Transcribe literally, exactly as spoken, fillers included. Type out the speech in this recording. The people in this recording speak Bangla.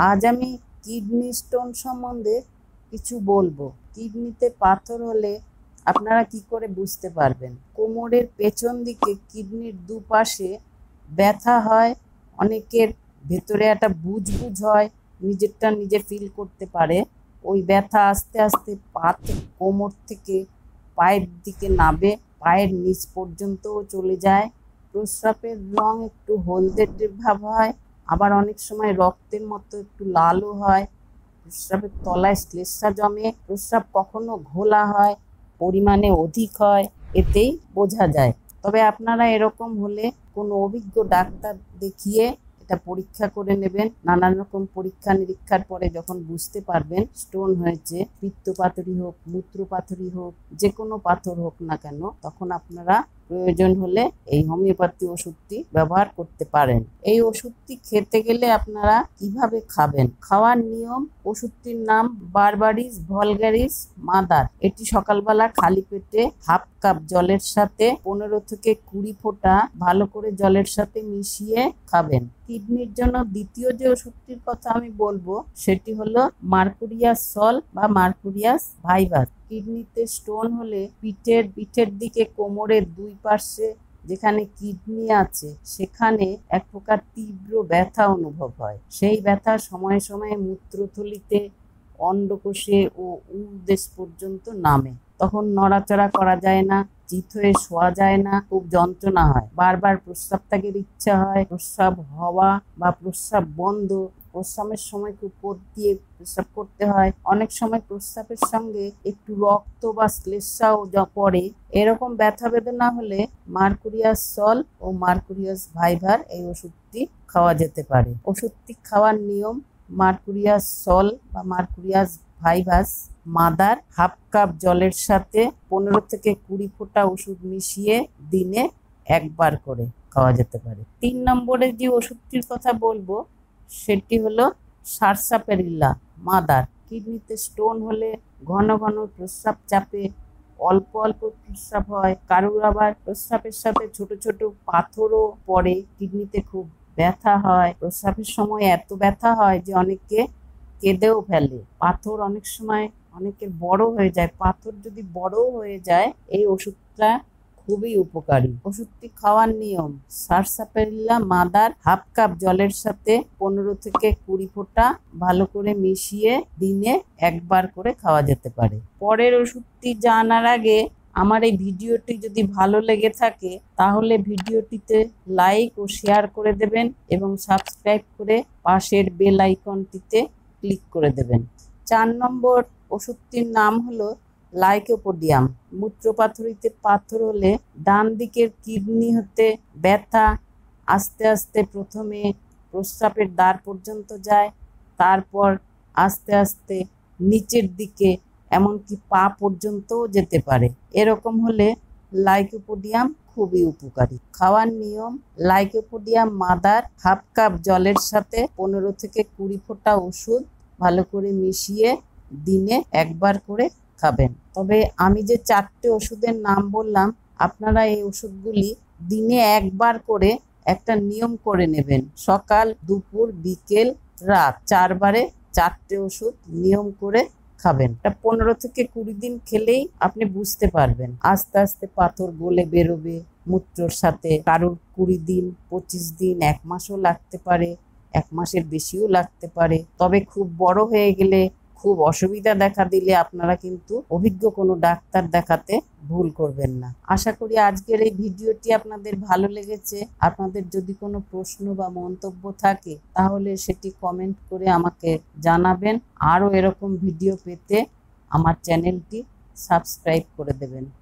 आज आमी किडनी स्टोन सम्बन्धे किछु बोलबो। किडनीते पाथर होले आपनारा कि करे बुझते पारबेन? कोमरेर पेछन दिके किडनिर दुपाशे व्यथा हय, अनेकेर भेतरे एकटा बुझबुझ हय, निजेरटा निजे फिल करते पारे। ओई व्यथा आस्ते आस्ते पाथ कोमर थेके पायेर दिके नामे, पायेर नीच पर्यन्तও चले जाय। प्रस्रावेर रंग एकटु हलदेटे भाब हय, আবার অনেক সময় রক্তের মতো একটু লালও হয়। প্রস্রাবের তলায় শ্লেষ্মা জমে, প্রস্রাব কখনো ঘোলা হয়, পরিমাণে অধিক হয়, এতেই বোঝা যায়। তবে আপনারা এরকম হলে কোনো অভিজ্ঞ ডাক্তার দেখিয়ে এটা পরীক্ষা করে নেবেন। নানান রকম পরীক্ষা নিরীক্ষার পরে যখন বুঝতে পারবেন স্টোন হয়েছে, পিত্ত পাথরি হোক, মূত্র পাথরি হোক, যে কোনো পাথর হোক না কেন, তখন আপনারা প্রয়োজন হলে এই হোমিওপ্যাথি ওষুধটি ব্যবহার করতে পারেন। এই ওষুধটি খেতে গেলে আপনারা কিভাবে খাবেন? খাওয়ার নিয়ম, ওষুধটির নাম বারবারিস ভলগারিস মাদার। এটি সকালবেলা খালি পেটে হাফ কাপ জলের সাথে পনেরো থেকে কুড়ি ফোঁটা ভালো করে জলের সাথে মিশিয়ে খাবেন। কিডনির জন্য দ্বিতীয় যে ওষুধটির কথা আমি বলবো সেটি হলো মার্কুরিয়াস সল বা মার্কুরিয়াস ভাইভাস। কিডনিতে স্টোন হলে পিঠের পিঠের দিকে কোমরের দুই পাশে যেখানে কিডনি আছে সেখানে এক প্রকার তীব্র ব্যথা অনুভব হয়। সেই ব্যথা সময়ে সময়ে মূত্রথলিতে, অন্ডকোষে ও উরদেশ পর্যন্ত নামে। তখন নড়াচড়া করা যায় না, চিত হয়ে শোয়া যায় না, খুব যন্ত্রণা হয়, বারবার প্রস্রাব ত্যাগের ইচ্ছা হয়। প্রস্রাব হওয়া বা প্রস্রাব বন্ধ, প্রস্রাবের সময় খুব পথ দিয়ে প্রস্রাব করতে হয়, অনেক সময় প্রস্রাবের সঙ্গে একটু রক্ত বা শ্লেষ্মাও পড়ে। এরকম ব্যথা বেদনা হলে মার্কুরিয়াস সল ও মার্কুরিয়াস ভাইভার এই ওষুধটি খাওয়া যেতে পারে। ওষুধটি খাওয়ার নিয়ম, মার্কুরিয়াস সল বা মার্কুরিয়াস ভাইভাস মাদার হাফ কাপ জলের সাথে পনেরো থেকে কুড়ি ফোঁটা ওষুধ মিশিয়ে দিনে একবার করে খাওয়া যেতে পারে। তিন নম্বরে যে ওষুধটির কথা বলবো সেটি হলো সারসাপেরিলা মাদার। কিডনিতে স্টোন হলে ঘন ঘন প্রস্রাব চাপে, অল্প অল্প প্রস্রাব হয়, কারুর আবার প্রস্রাবের সাথে ছোট ছোট পাথরও পড়ে, কিডনিতে খুব ব্যথা হয়। প্রস্রাবের সময় এত ব্যথা হয় যে অনেকে কেঁদেও ফেলে। পাথর অনেক সময় অনেকের বড় হয়ে যায়, পাথর যদি বড় হয়ে যায় এই ওষুধটা খুবই উপকারী। ওষুধটি খাওয়ার নিয়ম, সারসাপেরিলা মাদার হাফ কাপ জলের সাথে পনেরো থেকে কুড়ি ফোঁটা ভালো করে মিশিয়ে দিনে একবার করে খাওয়া যেতে পারে। পরের ওষুধটি জানার আগে আমার এই ভিডিওটি যদি ভালো লেগে থাকে তাহলে ভিডিওটিতে লাইক ও শেয়ার করে দেবেন এবং সাবস্ক্রাইব করে পাশের বেল আইকনটিতে ক্লিক করে দেবেন। চার নম্বর ওষুধটির নাম হলো লাইকোপোডিয়াম। মূত্রপাথরিতে পাথর হলে ডান দিকের কিডনি হতে ব্যথা আস্তে আস্তে প্রথমে প্রস্রাবের দ্বার পর্যন্ত যায়, তারপর আস্তে আস্তে নিচের দিকে এমনকি পা পর্যন্তও যেতে পারে। এরকম হলে লাইকোপোডিয়াম খুবই উপকারী। খাওয়ার নিয়ম, লাইকোপোডিয়াম মাদার হাফ কাপ জলের সাথে পনেরো থেকে কুড়ি ফোঁটা ওষুধ ভালো করে মিশিয়ে দিনে একবার করে খাবেন। তবে আমি যে চারটে ওষুধের নাম বললাম আপনারা এই ওষুধগুলি দিনে একবার করে একটা নিয়ম করে নেবেন। সকাল, দুপুর, বিকেল, রাত, চারবারে চারটে ওষুধ নিয়ম করে খাবেন। এটা পনেরো থেকে কুড়ি দিন খেলেই আপনি বুঝতে পারবেন। আস্তে আস্তে পাথর গলে বেরোবে মূত্রর সাথে। কারোর কুড়ি দিন, পঁচিশ দিন, এক মাসও লাগতে পারে, এক মাসের বেশিও লাগতে পারে। তবে খুব বড় হয়ে গেলে, খুব অসুবিধা দেখা দিলে আপনারা কিন্তু অভিজ্ঞ কোনো ডাক্তার দেখাতে ভুল করবেন না। আশা করি আজকের এই ভিডিওটি আপনাদের ভালো লেগেছে। আপনাদের যদি কোনো প্রশ্ন বা মন্তব্য থাকে তাহলে সেটি কমেন্ট করে আমাকে জানাবেন। আরও এরকম ভিডিও পেতে আমার চ্যানেলটি সাবস্ক্রাইব করে দেবেন।